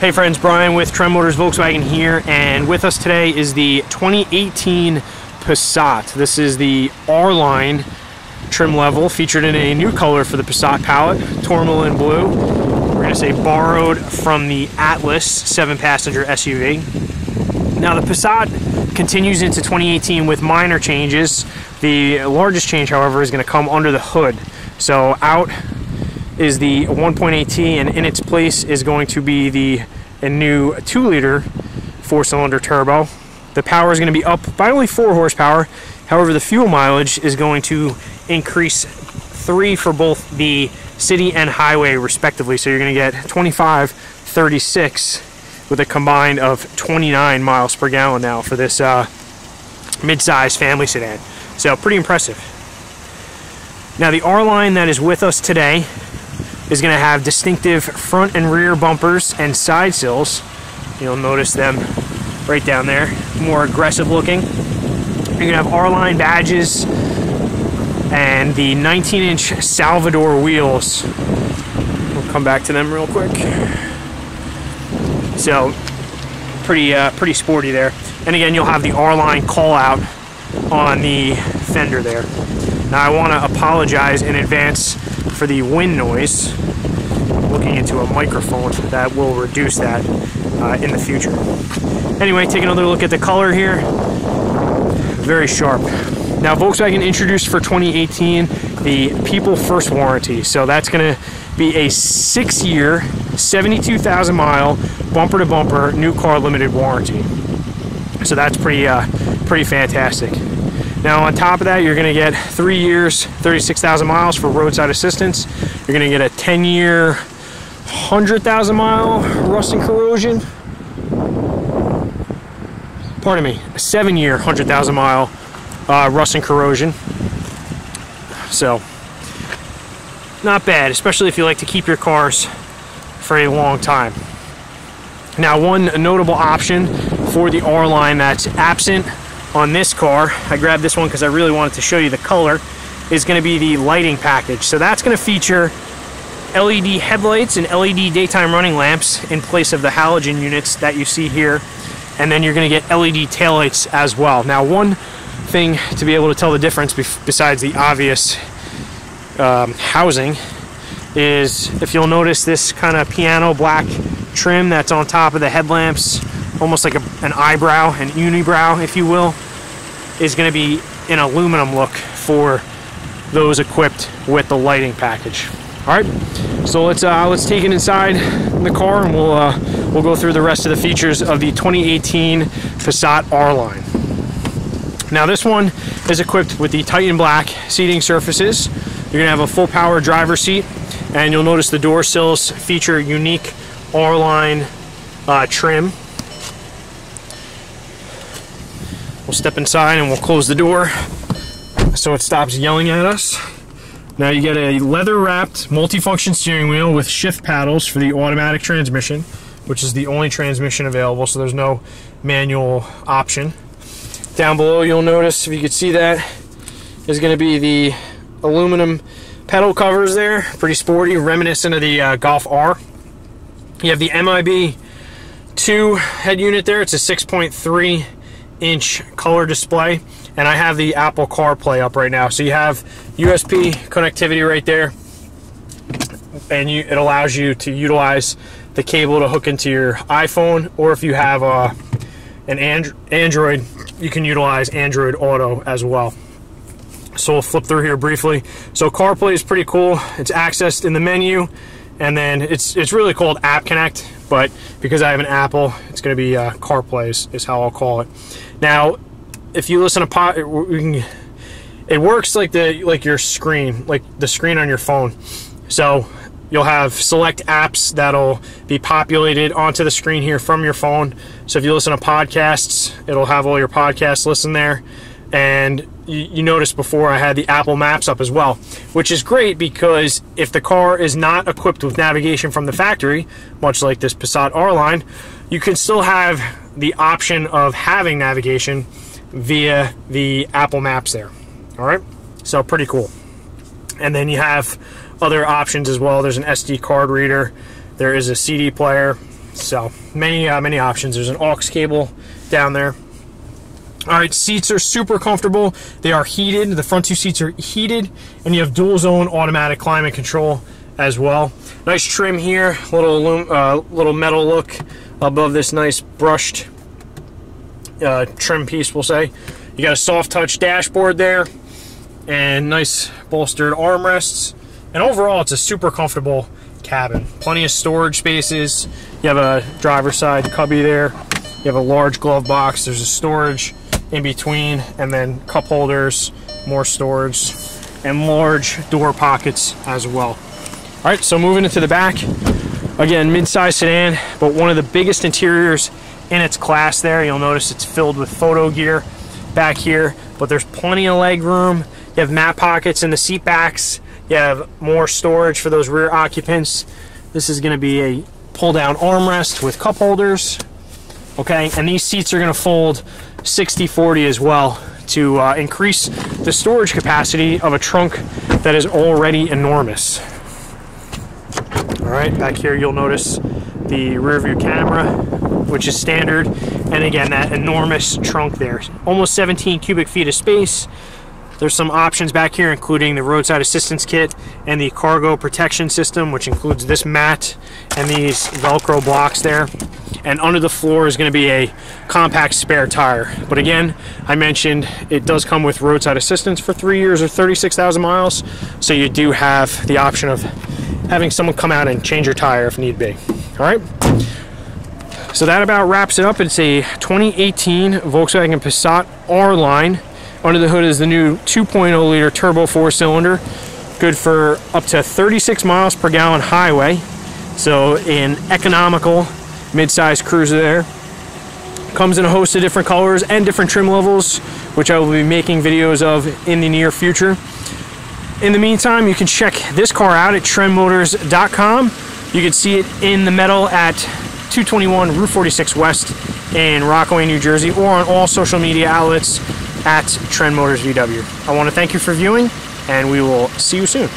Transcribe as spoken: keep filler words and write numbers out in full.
Hey friends, Brian with Trend Motors Volkswagen here, and with us today is the twenty eighteen Passat. This is the R-Line trim level, featured in a new color for the Passat palette, tourmaline blue. We're going to say borrowed from the Atlas seven passenger S U V. Now the Passat continues into twenty eighteen with minor changes. The largest change, however, is going to come under the hood. So out is the one point eight T, and in its place is going to be the a new two liter four cylinder turbo. The power is going to be up by only four horsepower, however the fuel mileage is going to increase three for both the city and highway respectively, so you're going to get twenty-five, thirty-six with a combined of twenty-nine miles per gallon now for this uh, mid-size family sedan. So pretty impressive. Now the R-Line that is with us today is going to have distinctive front and rear bumpers and side sills. You'll notice them right down there, more aggressive looking. You're going to have R-Line badges and the nineteen inch Salvador wheels. We'll come back to them real quick. So pretty, uh, pretty sporty there. And again, you'll have the R-Line call out on the fender there. Now I want to apologize in advance for the wind noise. I'm looking into a microphone that will reduce that uh, in the future. Anyway, take another look at the color here. Very sharp. Now Volkswagen introduced for twenty eighteen the People First Warranty. So that's going to be a six year, seventy-two thousand mile, bumper to bumper, new car limited warranty. So that's pretty, uh, pretty fantastic. Now on top of that, you're going to get three years, thirty-six thousand miles for roadside assistance. You're going to get a ten year, one hundred thousand mile rust and corrosion. Pardon me, a seven year, one hundred thousand mile uh, rust and corrosion. So, not bad, especially if you like to keep your cars for a long time. Now one notable option for the R-Line that's absent on this car, I grabbed this one because I really wanted to show you the color, is going to be the lighting package. So that's going to feature L E D headlights and L E D daytime running lamps in place of the halogen units that you see here. And then you're going to get L E D taillights as well. Now one thing to be able to tell the difference, besides the obvious um, housing, is if you'll notice this kind of piano black trim that's on top of the headlamps, almost like a, an eyebrow, an unibrow, if you will, is going to be an aluminum look for those equipped with the lighting package. All right, so let's uh, let's take it inside the car, and we'll uh, we'll go through the rest of the features of the twenty eighteen Passat R-Line. Now this one is equipped with the Titan Black seating surfaces. You're going to have a full power driver's seat, and you'll notice the door sills feature unique R-Line uh, trim. We'll step inside and we'll close the door so it stops yelling at us. Now you get a leather-wrapped multifunction steering wheel with shift paddles for the automatic transmission, which is the only transmission available, so there's no manual option. Down below you'll notice, if you could see that, is going to be the aluminum pedal covers there. Pretty sporty, reminiscent of the uh, Golf R. You have the M I B two head unit there. It's a six point three inch color display, and I have the Apple CarPlay up right now, so you have U S B connectivity right there, and you, it allows you to utilize the cable to hook into your iPhone, or if you have uh, an and Android, you can utilize Android Auto as well. So we'll flip through here briefly. So CarPlay is pretty cool. It's accessed in the menu, and then it's it's really called App Connect, but because I have an Apple, it's going to be uh, CarPlay is, is how I'll call it. Now, if you listen to pod, it, we can, it works like the like your screen, like the screen on your phone. So you'll have select apps that'll be populated onto the screen here from your phone. So if you listen to podcasts, it'll have all your podcasts listed there. And you, you noticed before I had the Apple Maps up as well, which is great because if the car is not equipped with navigation from the factory, much like this Passat R-Line, you can still have the option of having navigation via the Apple Maps there. All right, so pretty cool. And then you have other options as well. There's an S D card reader, there is a C D player, So many uh, many options. There's an aux cable down there. All right, seats are super comfortable. They are heated. The front two seats are heated, and you have dual zone automatic climate control as well. Nice trim here, little uh, little metal look above this nice brushed uh, trim piece, we'll say. You got a soft touch dashboard there, and nice bolstered armrests. And overall, it's a super comfortable cabin. Plenty of storage spaces. You have a driver's side cubby there. You have a large glove box. There's a storage in between, and then cup holders, more storage, and large door pockets as well. All right, so moving into the back. Again, mid-size sedan, but one of the biggest interiors in its class there. You'll notice it's filled with photo gear back here, but there's plenty of leg room. You have mat pockets in the seat backs. You have more storage for those rear occupants. This is going to be a pull-down armrest with cup holders. Okay, and these seats are going to fold sixty forty as well to uh, increase the storage capacity of a trunk that is already enormous. All right, back here you'll notice the rear view camera, which is standard, and again that enormous trunk there. Almost seventeen cubic feet of space. There's some options back here, including the roadside assistance kit and the cargo protection system, which includes this mat and these Velcro blocks there. And under the floor is going to be a compact spare tire. But again, I mentioned it does come with roadside assistance for three years or thirty-six thousand miles, so you do have the option of having someone come out and change your tire if need be. All right, so that about wraps it up. It's a twenty eighteen Volkswagen Passat R-Line. Under the hood is the new two point oh liter turbo four-cylinder, good for up to thirty-six miles per gallon highway, so an economical mid-size cruiser there. Comes in a host of different colors and different trim levels, which I will be making videos of in the near future. In the meantime, you can check this car out at Trend Motors dot com. You can see it in the metal at two twenty-one Route forty-six West in Rockaway, New Jersey, or on all social media outlets at TrendMotorsVW. I want to thank you for viewing, and we will see you soon.